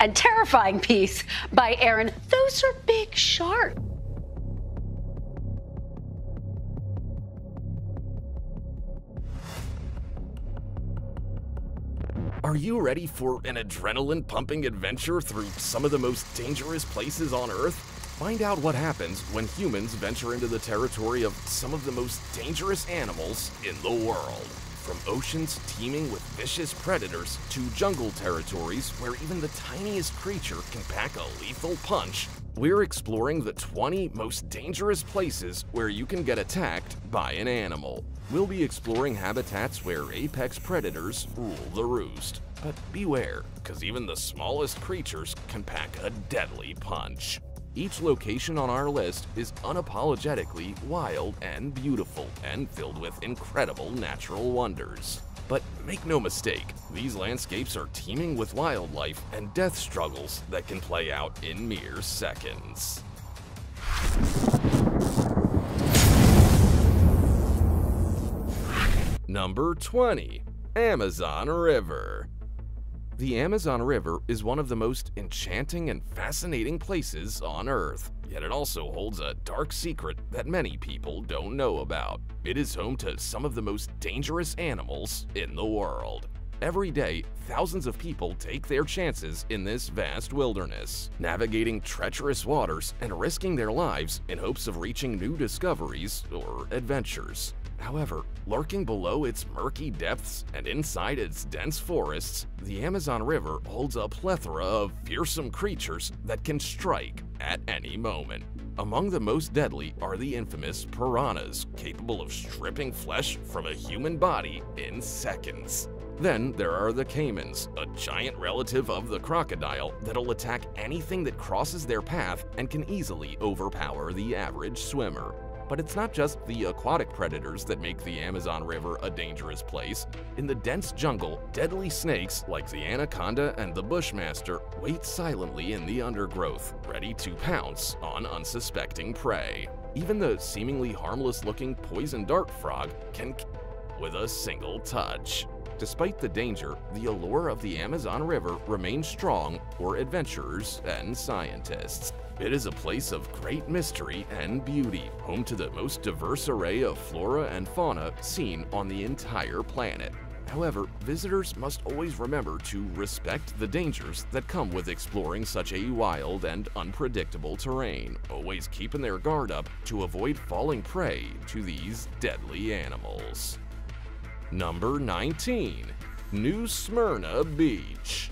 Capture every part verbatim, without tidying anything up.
and terrifying piece by Aaron. Those are big sharks. Are you ready for an adrenaline-pumping adventure through some of the most dangerous places on Earth? Find out what happens when humans venture into the territory of some of the most dangerous animals in the world. From oceans teeming with vicious predators to jungle territories where even the tiniest creature can pack a lethal punch, we're exploring the twenty most dangerous places where you can get attacked by an animal. We'll be exploring habitats where apex predators rule the roost. But beware, because even the smallest creatures can pack a deadly punch. Each location on our list is unapologetically wild and beautiful and filled with incredible natural wonders. But make no mistake, these landscapes are teeming with wildlife and death struggles that can play out in mere seconds. Number twenty. Amazon River. The Amazon River is one of the most enchanting and fascinating places on Earth, yet it also holds a dark secret that many people don't know about. It is home to some of the most dangerous animals in the world. Every day, thousands of people take their chances in this vast wilderness, navigating treacherous waters and risking their lives in hopes of reaching new discoveries or adventures. However, lurking below its murky depths and inside its dense forests, the Amazon River holds a plethora of fearsome creatures that can strike at any moment. Among the most deadly are the infamous piranhas, capable of stripping flesh from a human body in seconds. Then there are the caimans, a giant relative of the crocodile that'll attack anything that crosses their path and can easily overpower the average swimmer. But it's not just the aquatic predators that make the Amazon River a dangerous place. In the dense jungle, deadly snakes like the anaconda and the bushmaster wait silently in the undergrowth, ready to pounce on unsuspecting prey. Even the seemingly harmless-looking poison dart frog can kill with a single touch. Despite the danger, the allure of the Amazon River remains strong for adventurers and scientists. It is a place of great mystery and beauty, home to the most diverse array of flora and fauna seen on the entire planet. However, visitors must always remember to respect the dangers that come with exploring such a wild and unpredictable terrain, always keeping their guard up to avoid falling prey to these deadly animals. Number nineteen. New Smyrna Beach.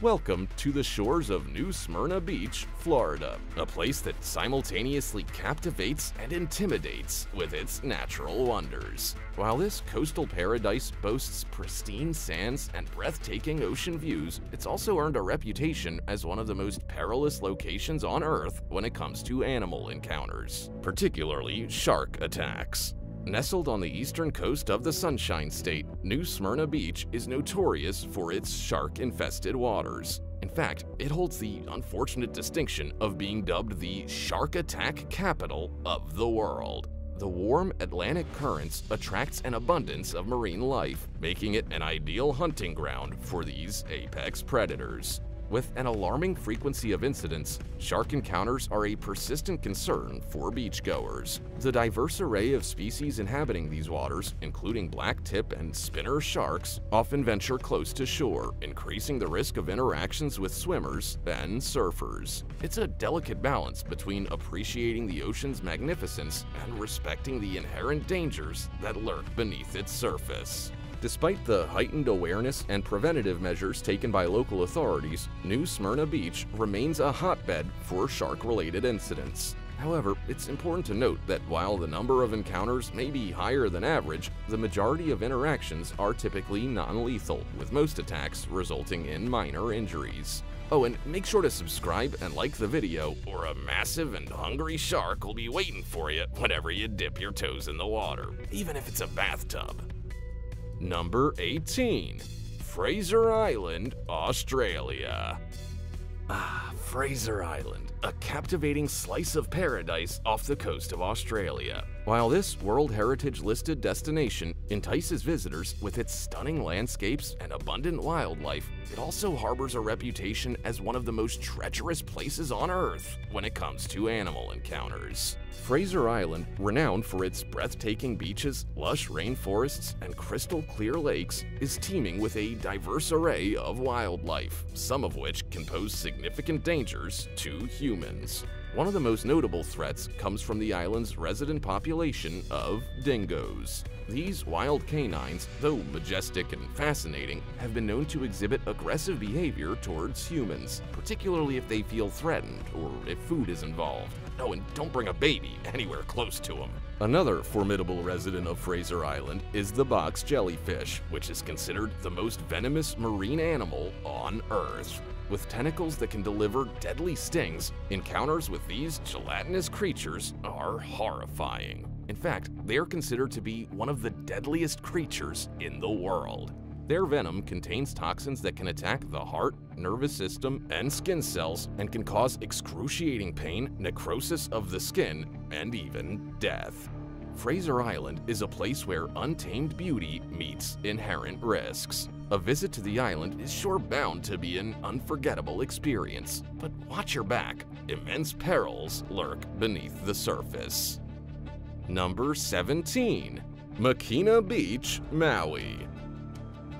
Welcome to the shores of New Smyrna Beach, Florida, a place that simultaneously captivates and intimidates with its natural wonders. While this coastal paradise boasts pristine sands and breathtaking ocean views, it's also earned a reputation as one of the most perilous locations on Earth when it comes to animal encounters, particularly shark attacks. Nestled on the eastern coast of the Sunshine State, New Smyrna Beach is notorious for its shark-infested waters. In fact, it holds the unfortunate distinction of being dubbed the shark attack capital of the world. The warm Atlantic currents attracts an abundance of marine life, making it an ideal hunting ground for these apex predators. With an alarming frequency of incidents, shark encounters are a persistent concern for beachgoers. The diverse array of species inhabiting these waters, including blacktip and spinner sharks, often venture close to shore, increasing the risk of interactions with swimmers and surfers. It's a delicate balance between appreciating the ocean's magnificence and respecting the inherent dangers that lurk beneath its surface. Despite the heightened awareness and preventative measures taken by local authorities, New Smyrna Beach remains a hotbed for shark-related incidents. However, it's important to note that while the number of encounters may be higher than average, the majority of interactions are typically non-lethal, with most attacks resulting in minor injuries. Oh, and make sure to subscribe and like the video, or a massive and hungry shark will be waiting for you whenever you dip your toes in the water, even if it's a bathtub. Number eighteen. Fraser Island, Australia. Ah, Fraser Island, a captivating slice of paradise off the coast of Australia. While this World Heritage-listed destination entices visitors with its stunning landscapes and abundant wildlife, it also harbors a reputation as one of the most treacherous places on Earth when it comes to animal encounters. Fraser Island, renowned for its breathtaking beaches, lush rainforests, and crystal-clear lakes, is teeming with a diverse array of wildlife, some of which can pose significant dangers to humans. One of the most notable threats comes from the island's resident population of dingoes. These wild canines, though majestic and fascinating, have been known to exhibit aggressive behavior towards humans, particularly if they feel threatened or if food is involved. Oh, and don't bring a baby anywhere close to them. Another formidable resident of Fraser Island is the box jellyfish, which is considered the most venomous marine animal on Earth. With tentacles that can deliver deadly stings, encounters with these gelatinous creatures are horrifying. In fact, they are considered to be one of the deadliest creatures in the world. Their venom contains toxins that can attack the heart, nervous system, and skin cells, and can cause excruciating pain, necrosis of the skin, and even death. Fraser Island is a place where untamed beauty meets inherent risks. A visit to the island is sure bound to be an unforgettable experience, but watch your back. Immense perils lurk beneath the surface. Number seventeen. Makina Beach, Maui.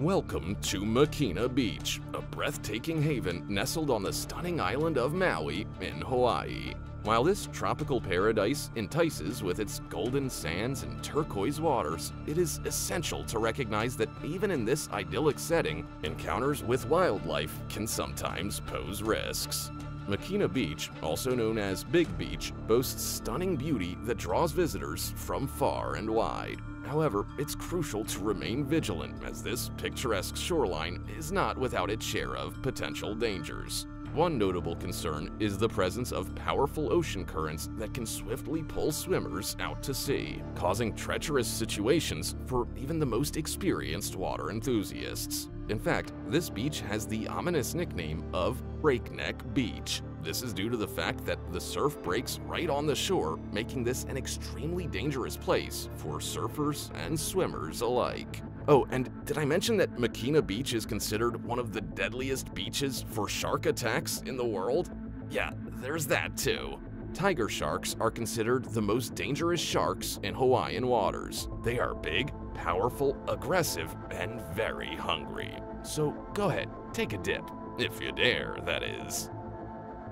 Welcome to Makina Beach, a breathtaking haven nestled on the stunning island of Maui in Hawaii. While this tropical paradise entices with its golden sands and turquoise waters, it is essential to recognize that even in this idyllic setting, encounters with wildlife can sometimes pose risks. Makina Beach, also known as Big Beach, boasts stunning beauty that draws visitors from far and wide. However, it's crucial to remain vigilant as this picturesque shoreline is not without its share of potential dangers. One notable concern is the presence of powerful ocean currents that can swiftly pull swimmers out to sea, causing treacherous situations for even the most experienced water enthusiasts. In fact, this beach has the ominous nickname of Breakneck Beach. This is due to the fact that the surf breaks right on the shore, making this an extremely dangerous place for surfers and swimmers alike. Oh, and did I mention that Makina Beach is considered one of the deadliest beaches for shark attacks in the world? Yeah, there's that too. Tiger sharks are considered the most dangerous sharks in Hawaiian waters. They are big, powerful, aggressive, and very hungry. So go ahead, take a dip, if you dare, that is.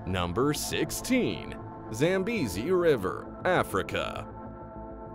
Number sixteen. Zambezi River, Africa.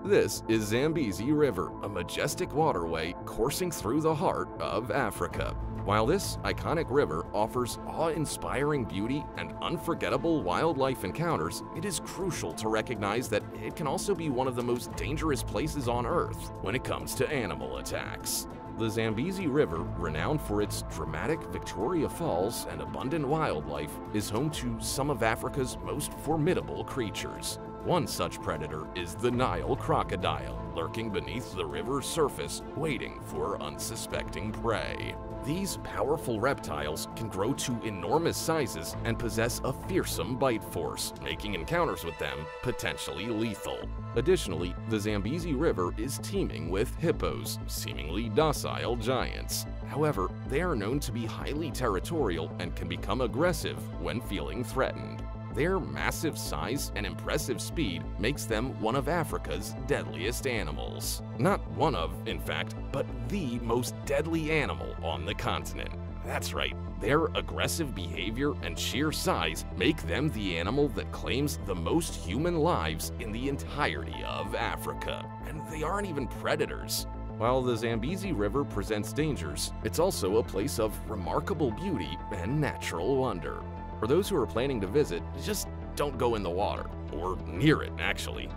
This is Zambezi River, a majestic waterway coursing through the heart of Africa. While this iconic river offers awe-inspiring beauty and unforgettable wildlife encounters, it is crucial to recognize that it can also be one of the most dangerous places on Earth when it comes to animal attacks. The Zambezi River, renowned for its dramatic Victoria Falls and abundant wildlife, is home to some of Africa's most formidable creatures. One such predator is the Nile crocodile, lurking beneath the river's surface, waiting for unsuspecting prey. These powerful reptiles can grow to enormous sizes and possess a fearsome bite force, making encounters with them potentially lethal. Additionally, the Zambezi River is teeming with hippos, seemingly docile giants. However, they are known to be highly territorial and can become aggressive when feeling threatened. Their massive size and impressive speed makes them one of Africa's deadliest animals. Not one of, in fact, but the most deadly animal on the continent. That's right, their aggressive behavior and sheer size make them the animal that claims the most human lives in the entirety of Africa. And they aren't even predators. While the Zambezi River presents dangers, it's also a place of remarkable beauty and natural wonder. For those who are planning to visit, just don't go in the water, or near it, actually.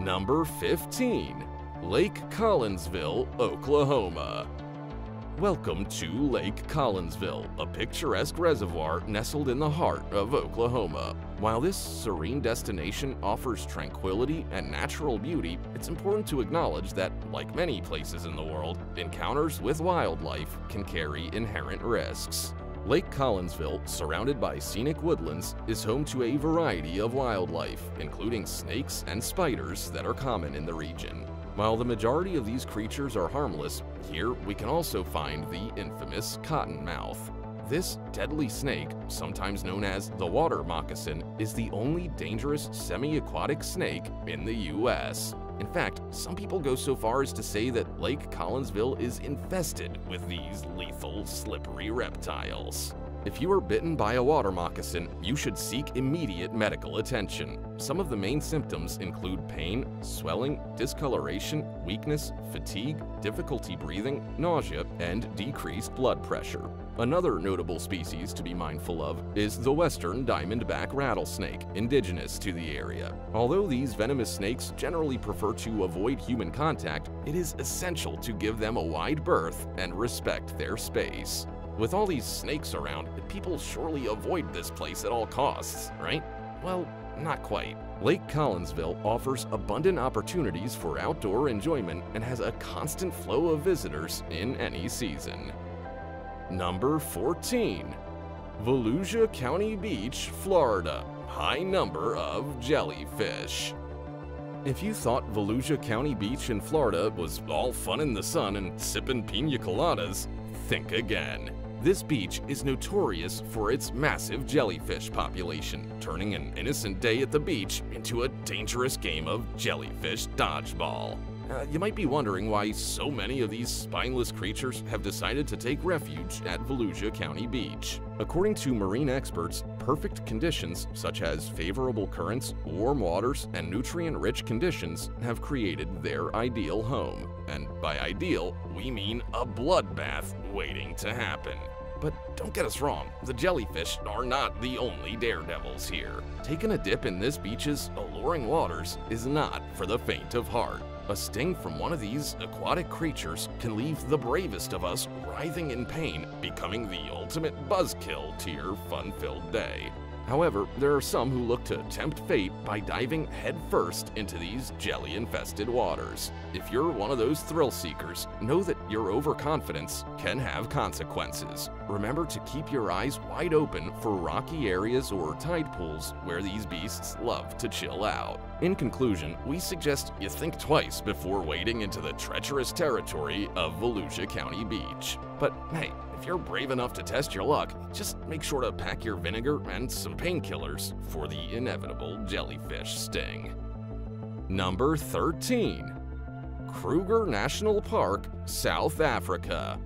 Number fifteen. Lake Collinsville, Oklahoma. Welcome to Lake Collinsville, a picturesque reservoir nestled in the heart of Oklahoma. While this serene destination offers tranquility and natural beauty, it's important to acknowledge that, like many places in the world, encounters with wildlife can carry inherent risks. Lake Collinsville, surrounded by scenic woodlands, is home to a variety of wildlife, including snakes and spiders that are common in the region. While the majority of these creatures are harmless, here we can also find the infamous cottonmouth. This deadly snake, sometimes known as the water moccasin, is the only dangerous semi-aquatic snake in the U S In fact, some people go so far as to say that Lake Collinsville is infested with these lethal, slippery reptiles. If you are bitten by a water moccasin, you should seek immediate medical attention. Some of the main symptoms include pain, swelling, discoloration, weakness, fatigue, difficulty breathing, nausea, and decreased blood pressure. Another notable species to be mindful of is the western diamondback rattlesnake, indigenous to the area. Although these venomous snakes generally prefer to avoid human contact, it is essential to give them a wide berth and respect their space. With all these snakes around, people surely avoid this place at all costs, right? Well, not quite. Lake Collinsville offers abundant opportunities for outdoor enjoyment and has a constant flow of visitors in any season. Number fourteen. Volusia County Beach, Florida. High number of jellyfish. If you thought Volusia County Beach in Florida was all fun in the sun and sipping piña coladas, think again. This beach is notorious for its massive jellyfish population, turning an innocent day at the beach into a dangerous game of jellyfish dodgeball. Uh, you might be wondering why so many of these spineless creatures have decided to take refuge at Volusia County Beach. According to marine experts, perfect conditions such as favorable currents, warm waters, and nutrient-rich conditions have created their ideal home. And by ideal, we mean a bloodbath waiting to happen. But don't get us wrong, the jellyfish are not the only daredevils here. Taking a dip in this beach's alluring waters is not for the faint of heart. A sting from one of these aquatic creatures can leave the bravest of us writhing in pain, becoming the ultimate buzzkill to your fun-filled day. However, there are some who look to tempt fate by diving headfirst into these jelly-infested waters. If you're one of those thrill-seekers, know that your overconfidence can have consequences. Remember to keep your eyes wide open for rocky areas or tide pools where these beasts love to chill out. In conclusion, we suggest you think twice before wading into the treacherous territory of Volusia County Beach. But hey, if you're brave enough to test your luck, just make sure to pack your vinegar and some painkillers for the inevitable jellyfish sting. Number thirteen. Kruger National Park, South Africa.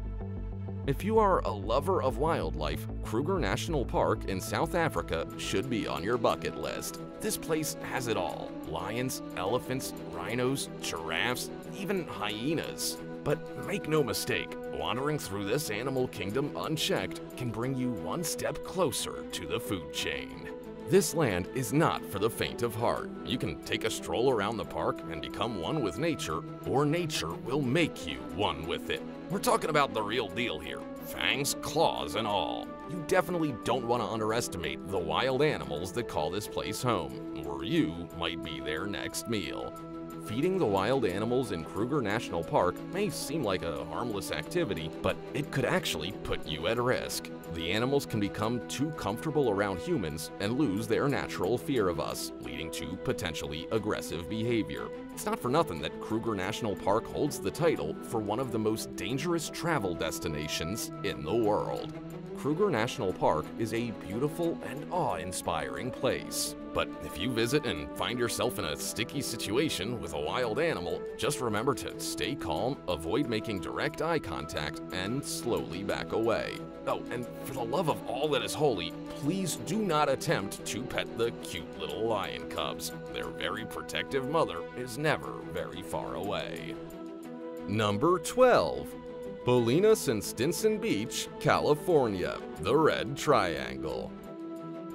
If you are a lover of wildlife, Kruger National Park in South Africa should be on your bucket list. This place has it all: lions, elephants, rhinos, giraffes, even hyenas. But make no mistake, wandering through this animal kingdom unchecked can bring you one step closer to the food chain. This land is not for the faint of heart. You can take a stroll around the park and become one with nature, or nature will make you one with it. We're talking about the real deal here, fangs, claws, and all. You definitely don't want to underestimate the wild animals that call this place home, or you might be their next meal. Feeding the wild animals in Kruger National Park may seem like a harmless activity, but it could actually put you at risk. The animals can become too comfortable around humans and lose their natural fear of us, leading to potentially aggressive behavior. It's not for nothing that Kruger National Park holds the title for one of the most dangerous travel destinations in the world. Kruger National Park is a beautiful and awe-inspiring place. But if you visit and find yourself in a sticky situation with a wild animal, just remember to stay calm, avoid making direct eye contact, and slowly back away. Oh, and for the love of all that is holy, please do not attempt to pet the cute little lion cubs. Their very protective mother is never very far away. Number twelve. Bolinas and Stinson Beach, California, the Red Triangle.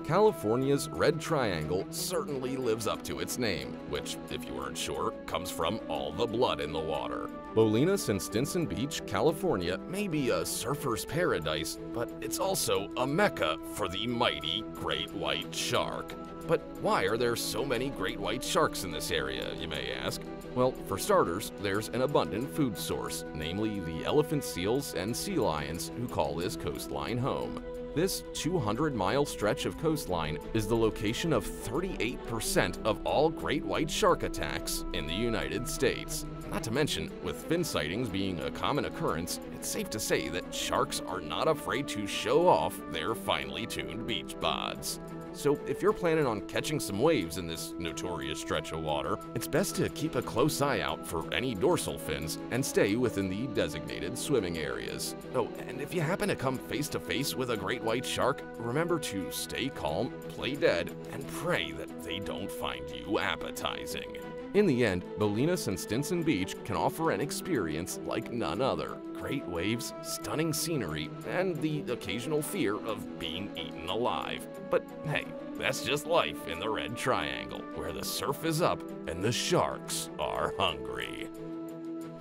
California's Red Triangle certainly lives up to its name, which, if you weren't sure, comes from all the blood in the water. Bolinas and Stinson Beach, California may be a surfer's paradise, but it's also a mecca for the mighty great white shark. But why are there so many great white sharks in this area, you may ask? Well, for starters, there's an abundant food source, namely the elephant seals and sea lions who call this coastline home. This two hundred mile stretch of coastline is the location of thirty-eight percent of all great white shark attacks in the United States. Not to mention, with fin sightings being a common occurrence, it's safe to say that sharks are not afraid to show off their finely tuned beach bods. So if you're planning on catching some waves in this notorious stretch of water, it's best to keep a close eye out for any dorsal fins and stay within the designated swimming areas. Oh, and if you happen to come face to face with a great white shark, remember to stay calm, play dead, and pray that they don't find you appetizing. In the end, Bolinas and Stinson Beach can offer an experience like none other. Great waves, stunning scenery, and the occasional fear of being eaten alive. But hey, that's just life in the Red Triangle, where the surf is up and the sharks are hungry.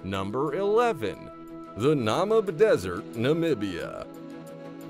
Number eleven. The Namib Desert, Namibia.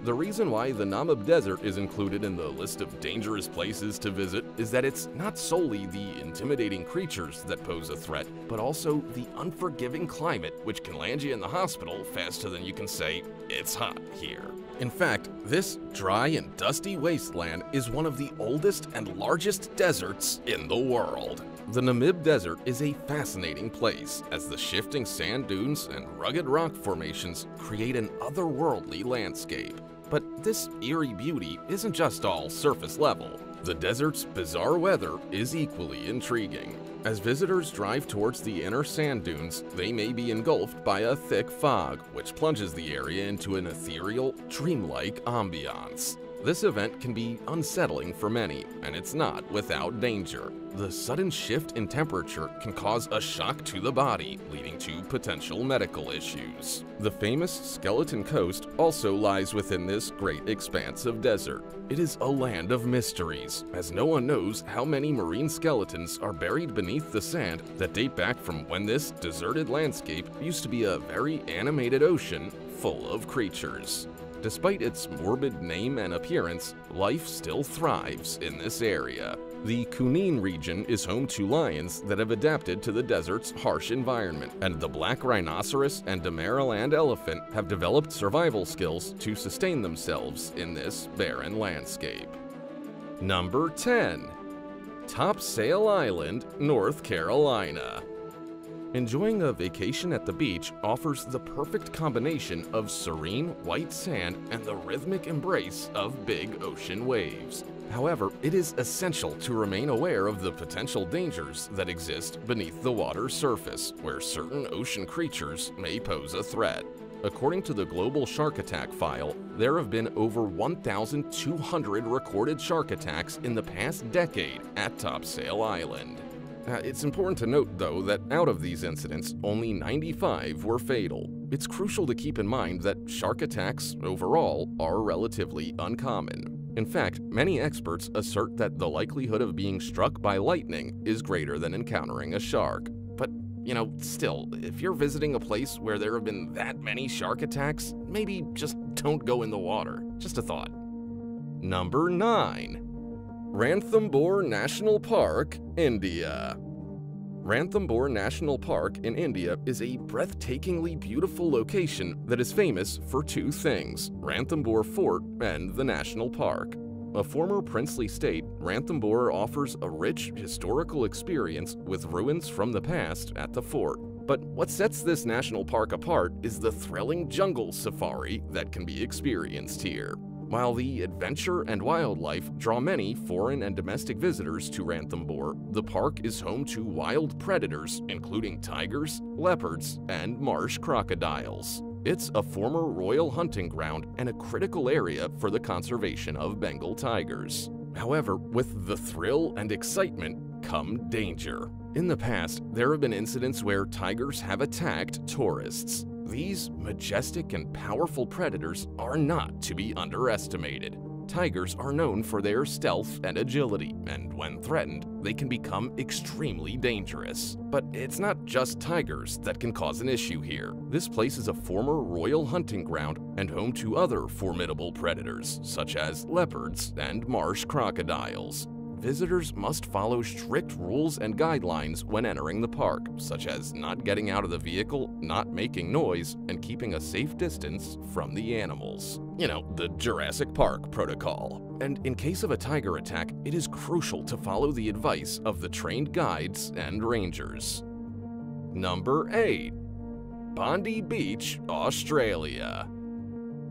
The reason why the Namib Desert is included in the list of dangerous places to visit is that it's not solely the intimidating creatures that pose a threat, but also the unforgiving climate, which can land you in the hospital faster than you can say, "It's hot here." In fact, this dry and dusty wasteland is one of the oldest and largest deserts in the world. The Namib Desert is a fascinating place, as the shifting sand dunes and rugged rock formations create an otherworldly landscape. But this eerie beauty isn't just all surface level. The desert's bizarre weather is equally intriguing. As visitors drive towards the inner sand dunes, they may be engulfed by a thick fog, which plunges the area into an ethereal, dreamlike ambiance. This event can be unsettling for many, and it's not without danger. The sudden shift in temperature can cause a shock to the body, leading to potential medical issues. The famous Skeleton Coast also lies within this great expanse of desert. It is a land of mysteries, as no one knows how many marine skeletons are buried beneath the sand that date back from when this deserted landscape used to be a very animated ocean full of creatures. Despite its morbid name and appearance, life still thrives in this area. The Kunin region is home to lions that have adapted to the desert's harsh environment, and the black rhinoceros and Damaraland elephant have developed survival skills to sustain themselves in this barren landscape. Number ten. Topsail Island, North Carolina. Enjoying a vacation at the beach offers the perfect combination of serene white sand and the rhythmic embrace of big ocean waves. However, it is essential to remain aware of the potential dangers that exist beneath the water's surface, where certain ocean creatures may pose a threat. According to the Global Shark Attack File, there have been over one thousand two hundred recorded shark attacks in the past decade at Topsail Island. Uh, it's important to note, though, that out of these incidents, only ninety-five were fatal. It's crucial to keep in mind that shark attacks, overall, are relatively uncommon. In fact, many experts assert that the likelihood of being struck by lightning is greater than encountering a shark. But, you know, still, if you're visiting a place where there have been that many shark attacks, maybe just don't go in the water. Just a thought. Number nine. Ranthambore National Park, India. Ranthambore National Park in India is a breathtakingly beautiful location that is famous for two things: Ranthambore Fort and the National Park. A former princely state, Ranthambore offers a rich historical experience with ruins from the past at the fort. But what sets this national park apart is the thrilling jungle safari that can be experienced here. While the adventure and wildlife draw many foreign and domestic visitors to Ranthambore, the park is home to wild predators, including tigers, leopards, and marsh crocodiles. It's a former royal hunting ground and a critical area for the conservation of Bengal tigers. However, with the thrill and excitement come danger. In the past, there have been incidents where tigers have attacked tourists. These majestic and powerful predators are not to be underestimated. Tigers are known for their stealth and agility, and when threatened, they can become extremely dangerous. But it's not just tigers that can cause an issue here. This place is a former royal hunting ground and home to other formidable predators, such as leopards and marsh crocodiles. visitors must follow strict rules and guidelines when entering the park, such as not getting out of the vehicle, not making noise, and keeping a safe distance from the animals. You know, the Jurassic Park protocol. And in case of a tiger attack, it is crucial to follow the advice of the trained guides and rangers. Number eight. Bondi Beach, Australia.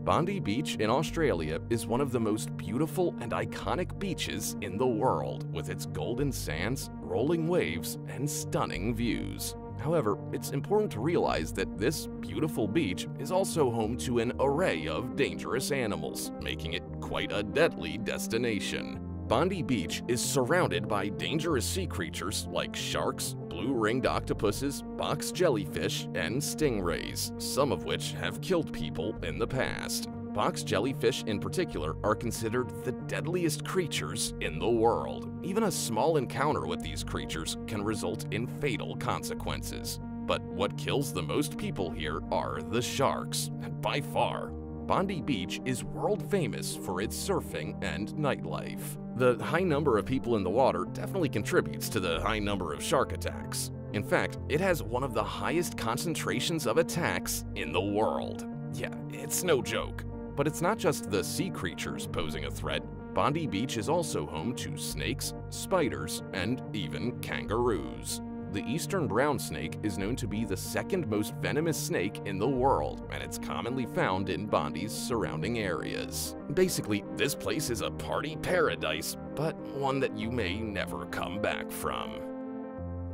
Bondi Beach in Australia is one of the most beautiful and iconic beaches in the world, with its golden sands, rolling waves, and stunning views. However, it's important to realize that this beautiful beach is also home to an array of dangerous animals, making it quite a deadly destination. Bondi Beach is surrounded by dangerous sea creatures like sharks, blue-ringed octopuses, box jellyfish, and stingrays, some of which have killed people in the past. Box jellyfish in particular are considered the deadliest creatures in the world. Even a small encounter with these creatures can result in fatal consequences. But what kills the most people here are the sharks, by far. Bondi Beach is world famous for its surfing and nightlife. The high number of people in the water definitely contributes to the high number of shark attacks. In fact, it has one of the highest concentrations of attacks in the world. Yeah, it's no joke. But it's not just the sea creatures posing a threat. Bondi Beach is also home to snakes, spiders, and even kangaroos. The eastern brown snake is known to be the second most venomous snake in the world, and it's commonly found in Bondi's surrounding areas. Basically, this place is a party paradise, but one that you may never come back from.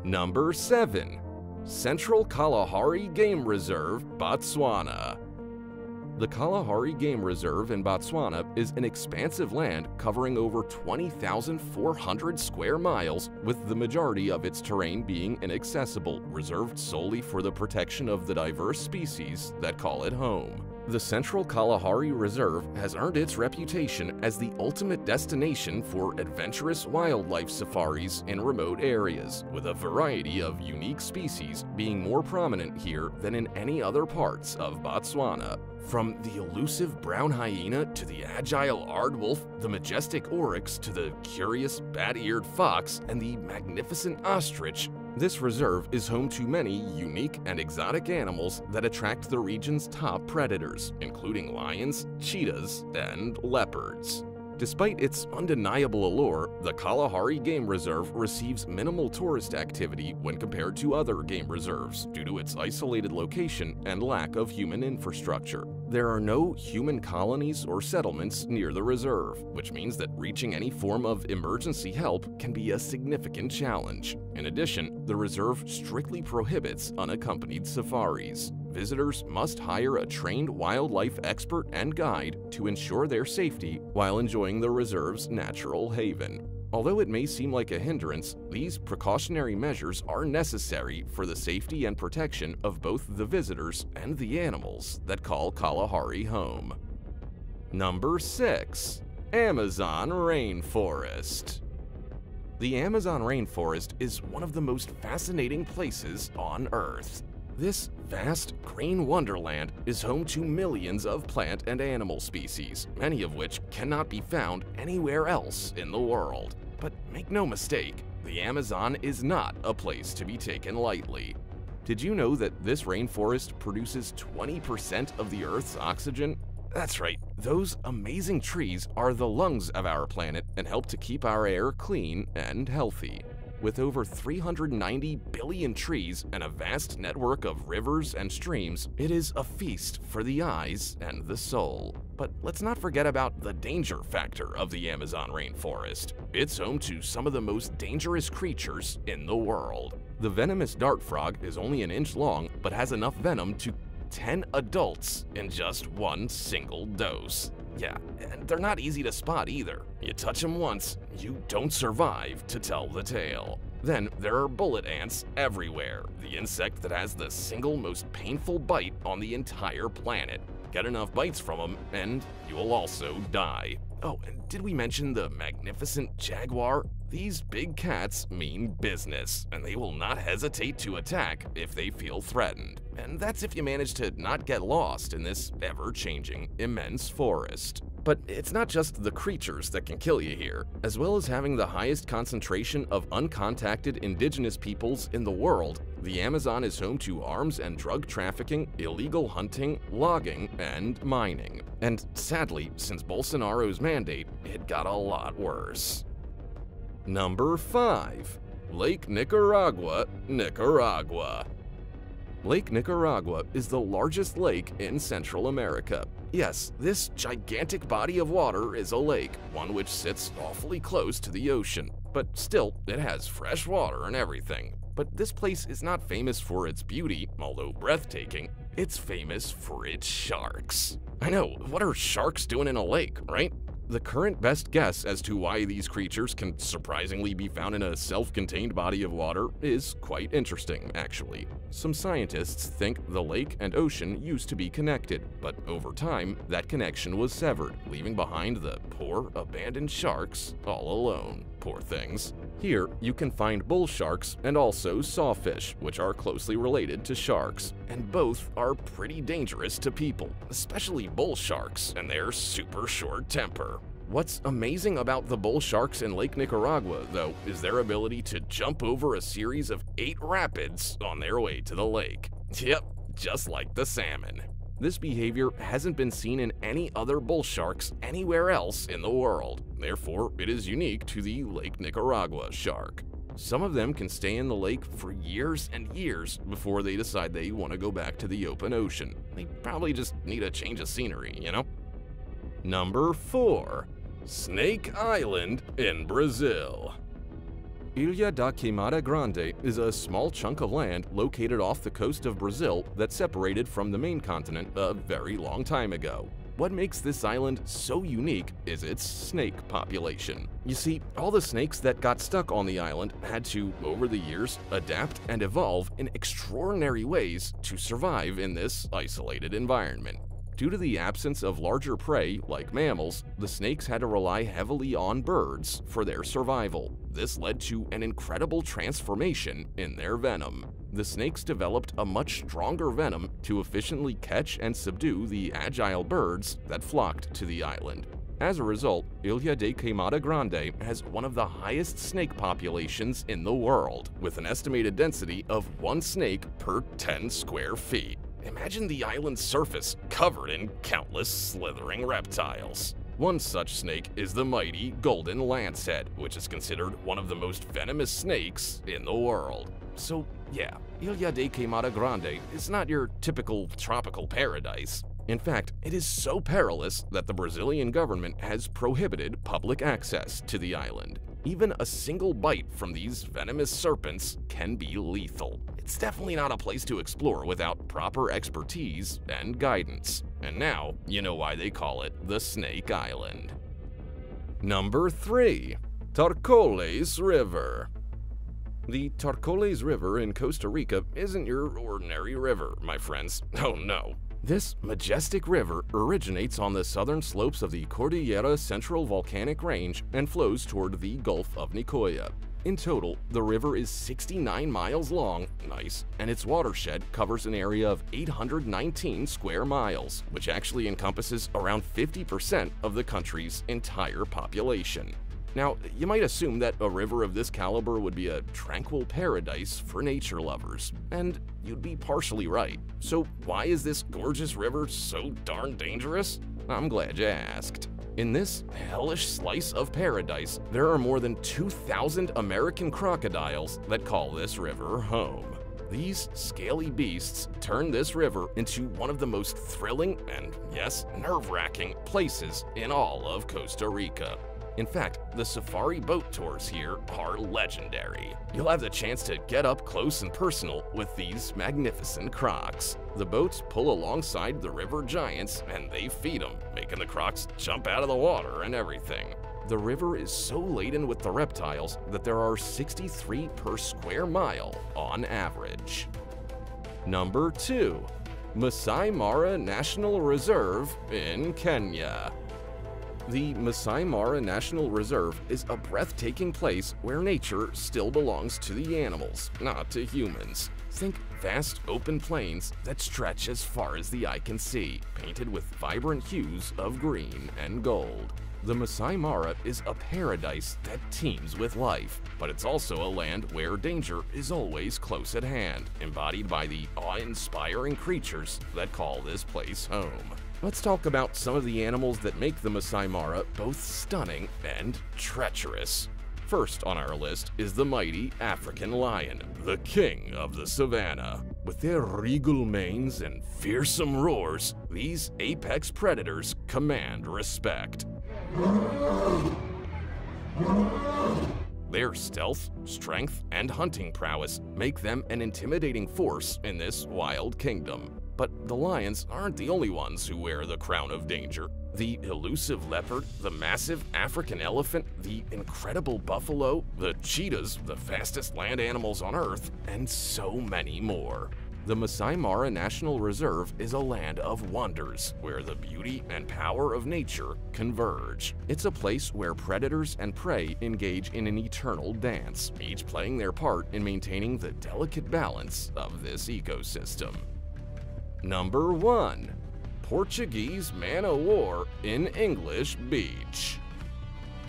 Number seven. Central Kalahari Game Reserve, Botswana. The Kalahari Game Reserve in Botswana is an expansive land covering over twenty thousand four hundred square miles, with the majority of its terrain being inaccessible, reserved solely for the protection of the diverse species that call it home. The Central Kalahari Reserve has earned its reputation as the ultimate destination for adventurous wildlife safaris in remote areas, with a variety of unique species being more prominent here than in any other parts of Botswana. From the elusive brown hyena to the agile aardwolf, the majestic oryx to the curious bat-eared fox, and the magnificent ostrich, this reserve is home to many unique and exotic animals that attract the region's top predators, including lions, cheetahs, and leopards. Despite its undeniable allure, the Kalahari Game Reserve receives minimal tourist activity when compared to other game reserves due to its isolated location and lack of human infrastructure. There are no human colonies or settlements near the reserve, which means that reaching any form of emergency help can be a significant challenge. In addition, the reserve strictly prohibits unaccompanied safaris. Visitors must hire a trained wildlife expert and guide to ensure their safety while enjoying the reserve's natural haven. Although it may seem like a hindrance, these precautionary measures are necessary for the safety and protection of both the visitors and the animals that call Kalahari home. Number six. Amazon Rainforest. The Amazon rainforest is one of the most fascinating places on Earth. This vast green wonderland is home to millions of plant and animal species, many of which cannot be found anywhere else in the world. But make no mistake, the Amazon is not a place to be taken lightly. Did you know that this rainforest produces twenty percent of the Earth's oxygen? That's right, those amazing trees are the lungs of our planet and help to keep our air clean and healthy. With over three hundred ninety billion trees and a vast network of rivers and streams, it is a feast for the eyes and the soul. But let's not forget about the danger factor of the Amazon rainforest. It's home to some of the most dangerous creatures in the world. The venomous dart frog is only an inch long but has enough venom to ten adults in just one single dose. Yeah, and they're not easy to spot either. You touch them once, you don't survive to tell the tale. Then there are bullet ants everywhere, the insect that has the single most painful bite on the entire planet. Get enough bites from them, and you will also die. Oh, and did we mention the magnificent jaguar? These big cats mean business, and they will not hesitate to attack if they feel threatened. And that's if you manage to not get lost in this ever-changing, immense forest. But it's not just the creatures that can kill you here. As well as having the highest concentration of uncontacted indigenous peoples in the world, the Amazon is home to arms and drug trafficking, illegal hunting, logging, and mining. And sadly, since Bolsonaro's mandate, it got a lot worse. Number five. Lake Nicaragua, Nicaragua. Lake Nicaragua is the largest lake in Central America. Yes, this gigantic body of water is a lake, one which sits awfully close to the ocean. But still, it has fresh water and everything. But this place is not famous for its beauty, although breathtaking. It's famous for its sharks. I know, what are sharks doing in a lake, right? The current best guess as to why these creatures can surprisingly be found in a self-contained body of water is quite interesting, actually. Some scientists think the lake and ocean used to be connected, but over time, that connection was severed, leaving behind the poor, abandoned sharks all alone. Poor things. Here, you can find bull sharks and also sawfish, which are closely related to sharks, and both are pretty dangerous to people, especially bull sharks and their super short temper. What's amazing about the bull sharks in Lake Nicaragua, though, is their ability to jump over a series of eight rapids on their way to the lake. Yep, just like the salmon. This behavior hasn't been seen in any other bull sharks anywhere else in the world. Therefore, it is unique to the Lake Nicaragua shark. Some of them can stay in the lake for years and years before they decide they want to go back to the open ocean. They probably just need a change of scenery, you know? Number four. Snake Island in Brazil. Ilha da Queimada Grande is a small chunk of land located off the coast of Brazil that separated from the main continent a very long time ago. What makes this island so unique is its snake population. You see, all the snakes that got stuck on the island had to, over the years, adapt and evolve in extraordinary ways to survive in this isolated environment. Due to the absence of larger prey, like mammals, the snakes had to rely heavily on birds for their survival. This led to an incredible transformation in their venom. The snakes developed a much stronger venom to efficiently catch and subdue the agile birds that flocked to the island. As a result, Ilha da Queimada Grande has one of the highest snake populations in the world, with an estimated density of one snake per ten square feet. Imagine the island's surface covered in countless slithering reptiles. One such snake is the mighty Golden Lancehead, which is considered one of the most venomous snakes in the world. So yeah, Ilha da Queimada Grande is not your typical tropical paradise. In fact, it is so perilous that the Brazilian government has prohibited public access to the island. Even a single bite from these venomous serpents can be lethal. It's definitely not a place to explore without proper expertise and guidance. And now, you know why they call it the Snake Island. Number three. Torcoles River. The Torcoles River in Costa Rica isn't your ordinary river, my friends. Oh no. This majestic river originates on the southern slopes of the Cordillera Central volcanic range and flows toward the Gulf of Nicoya. In total, the river is sixty-nine miles long, nice, and its watershed covers an area of eight hundred nineteen square miles, which actually encompasses around fifty percent of the country's entire population. Now, you might assume that a river of this caliber would be a tranquil paradise for nature lovers, and you'd be partially right. So why is this gorgeous river so darn dangerous? I'm glad you asked. In this hellish slice of paradise, there are more than two thousand American crocodiles that call this river home. These scaly beasts turn this river into one of the most thrilling and, yes, nerve-wracking places in all of Costa Rica. In fact, the safari boat tours here are legendary. You'll have the chance to get up close and personal with these magnificent crocs. The boats pull alongside the river giants and they feed them, making the crocs jump out of the water and everything. The river is so laden with the reptiles that there are sixty-three per square mile on average. Number two. Maasai Mara National Reserve in Kenya. The Maasai Mara National Reserve is a breathtaking place where nature still belongs to the animals, not to humans. Think vast open plains that stretch as far as the eye can see, painted with vibrant hues of green and gold. The Maasai Mara is a paradise that teems with life, but it's also a land where danger is always close at hand, embodied by the awe-inspiring creatures that call this place home. Let's talk about some of the animals that make the Maasai Mara both stunning and treacherous. First on our list is the mighty African lion, the king of the savanna. With their regal manes and fearsome roars, these apex predators command respect. Their stealth, strength, and hunting prowess make them an intimidating force in this wild kingdom. But the lions aren't the only ones who wear the crown of danger. The elusive leopard, the massive African elephant, the incredible buffalo, the cheetahs, the fastest land animals on Earth, and so many more. The Maasai Mara National Reserve is a land of wonders where the beauty and power of nature converge. It's a place where predators and prey engage in an eternal dance, each playing their part in maintaining the delicate balance of this ecosystem. Number one. Portuguese Man O' War in English Beach.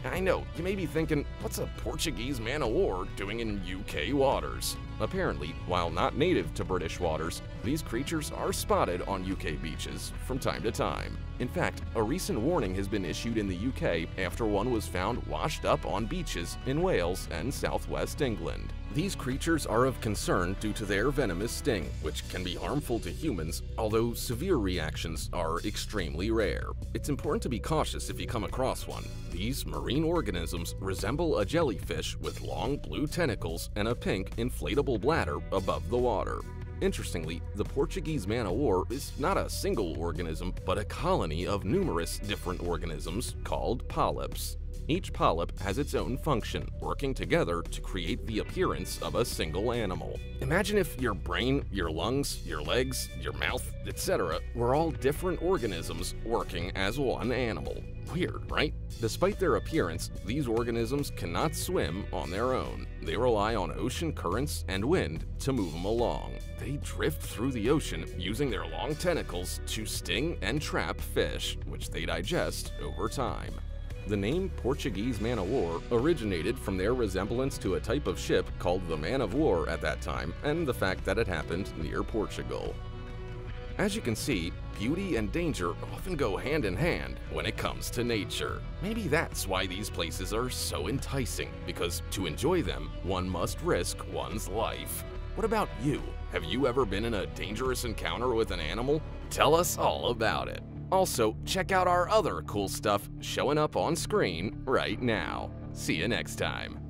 I know, you may be thinking, what's a Portuguese Man O' War doing in U K waters? Apparently, while not native to British waters, these creatures are spotted on U K beaches from time to time. In fact, a recent warning has been issued in the U K after one was found washed up on beaches in Wales and southwest England. These creatures are of concern due to their venomous sting, which can be harmful to humans, although severe reactions are extremely rare. It's important to be cautious if you come across one. These marine organisms resemble a jellyfish with long blue tentacles and a pink inflatable bladder above the water. Interestingly, the Portuguese man-o'-war is not a single organism, but a colony of numerous different organisms called polyps. Each polyp has its own function, working together to create the appearance of a single animal. Imagine if your brain, your lungs, your legs, your mouth, et cetera were all different organisms working as one animal. Weird, right? Despite their appearance, these organisms cannot swim on their own. They rely on ocean currents and wind to move them along. They drift through the ocean using their long tentacles to sting and trap fish, which they digest over time. The name Portuguese Man O' War originated from their resemblance to a type of ship called the Man of War at that time, and the fact that it happened near Portugal. As you can see, beauty and danger often go hand in hand when it comes to nature. Maybe that's why these places are so enticing, because to enjoy them, one must risk one's life. What about you? Have you ever been in a dangerous encounter with an animal? Tell us all about it. Also, check out our other cool stuff showing up on screen right now. See you next time.